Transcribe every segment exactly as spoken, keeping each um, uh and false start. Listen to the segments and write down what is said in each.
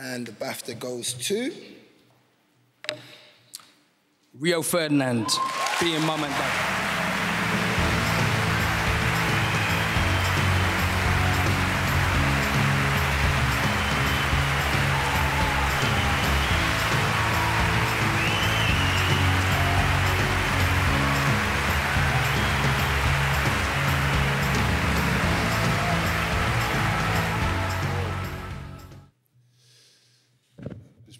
And the BAFTA goes to... Rio Ferdinand, Being Mum and Dad.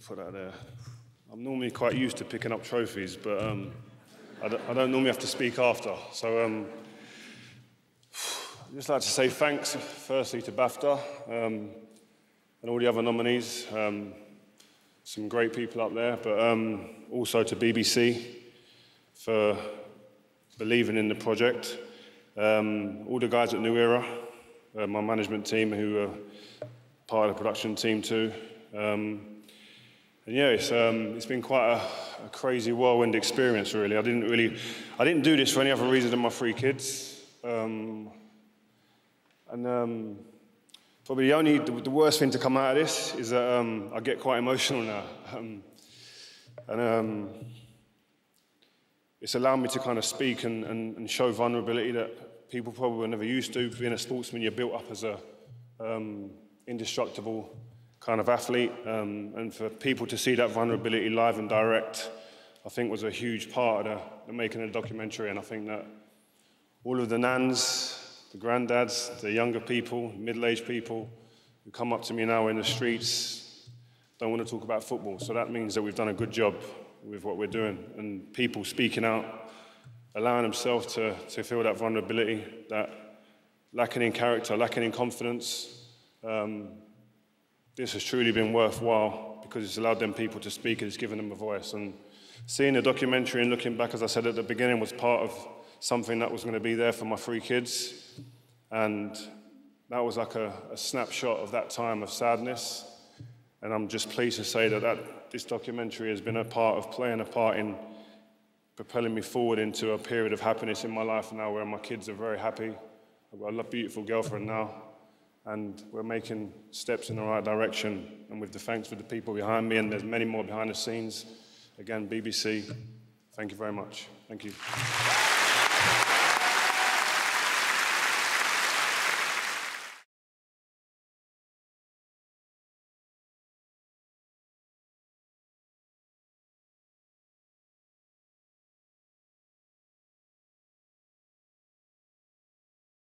Put that there. I'm normally quite used to picking up trophies, but um, I, don't, I don't normally have to speak after. So um, I'd just like to say thanks, firstly, to BAFTA um, and all the other nominees. Um, some great people up there, but um, also to B B C for believing in the project. Um, all the guys at New Era, uh, my management team, who were part of the production team too. Um, And yeah, it's, um, it's been quite a, a crazy whirlwind experience, really. I didn't really, I didn't do this for any other reason than my three kids. Um, and um, probably the only, the, the worst thing to come out of this is that um, I get quite emotional now. Um, and um, it's allowed me to kind of speak and, and, and show vulnerability that people probably were never used to. Being a sportsman, you're built up as a um, indestructible kind of athlete, um, and for people to see that vulnerability live and direct, I think was a huge part of the, the making of the documentary. And I think that all of the nans, the granddads, the younger people, middle-aged people who come up to me now in the streets don't want to talk about football. So that means that we've done a good job with what we're doing, and people speaking out, allowing themselves to, to feel that vulnerability, that lacking in character, lacking in confidence. Um, This has truly been worthwhile because it's allowed them people to speak and it's given them a voice. And seeing the documentary and looking back, as I said at the beginning, was part of something that was going to be there for my three kids. And that was like a, a snapshot of that time of sadness. And I'm just pleased to say that, that this documentary has been a part of playing a part in propelling me forward into a period of happiness in my life now, where my kids are very happy. I've got a beautiful girlfriend now. And we're making steps in the right direction. And with the thanks for the people behind me, and there's many more behind the scenes. Again, B B C, thank you very much. Thank you.